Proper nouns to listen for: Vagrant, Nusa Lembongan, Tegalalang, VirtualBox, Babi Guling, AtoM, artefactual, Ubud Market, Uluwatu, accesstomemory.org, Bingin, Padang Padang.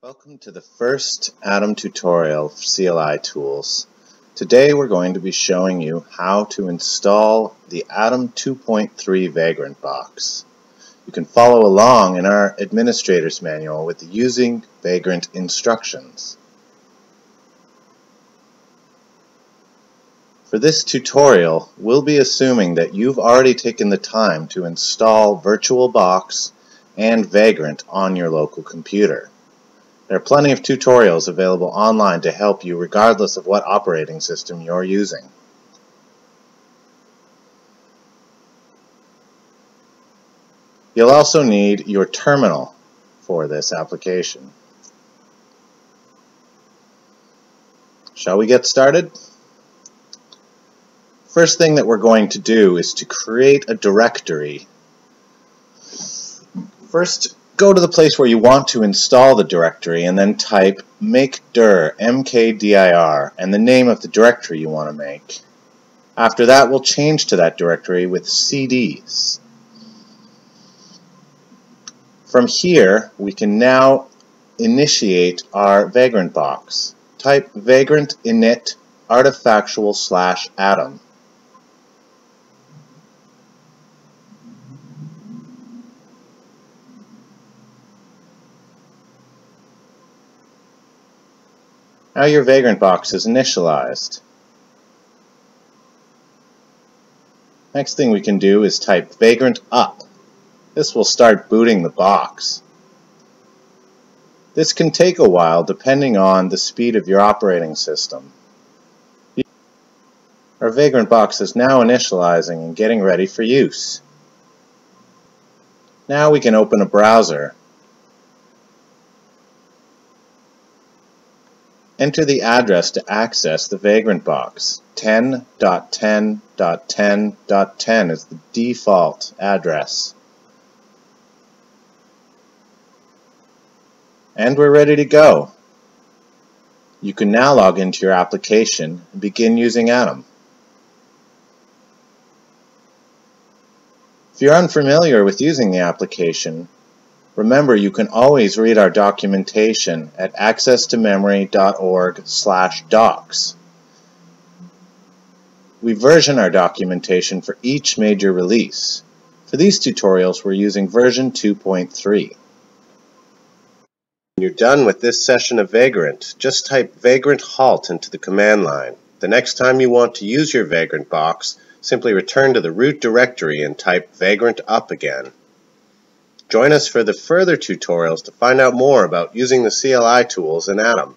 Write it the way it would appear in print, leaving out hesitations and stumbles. Welcome to the first AtoM tutorial for CLI tools. Today we're going to be showing you how to install the AtoM 2.3 Vagrant box. You can follow along in our administrator's manual with the Using Vagrant instructions. For this tutorial, we'll be assuming that you've already taken the time to install VirtualBox and Vagrant on your local computer. There are plenty of tutorials available online to help you regardless of what operating system you're using. You'll also need your terminal for this application. Shall we get started? First thing that we're going to do is to create a directory. First, go to the place where you want to install the directory and then type makedir, mkdir, and the name of the directory you want to make. After that, we'll change to that directory with cds. From here, we can now initiate our Vagrant box. Type vagrant init artefactual / atom. Now your Vagrant box is initialized. Next thing we can do is type vagrant up. This will start booting the box. This can take a while depending on the speed of your operating system. Our Vagrant box is now initializing and getting ready for use. Now we can open a browser. Enter the address to access the Vagrant box. 10.10.10.10 is the default address. And we're ready to go. You can now log into your application and begin using AtoM. If you're unfamiliar with using the application, remember, you can always read our documentation at accesstomemory.org /docs. We version our documentation for each major release. For these tutorials, we're using version 2.3. When you're done with this session of Vagrant, just type vagrant halt into the command line. The next time you want to use your Vagrant box, simply return to the root directory and type vagrant up again. Join us for the further tutorials to find out more about using the CLI tools in AtoM.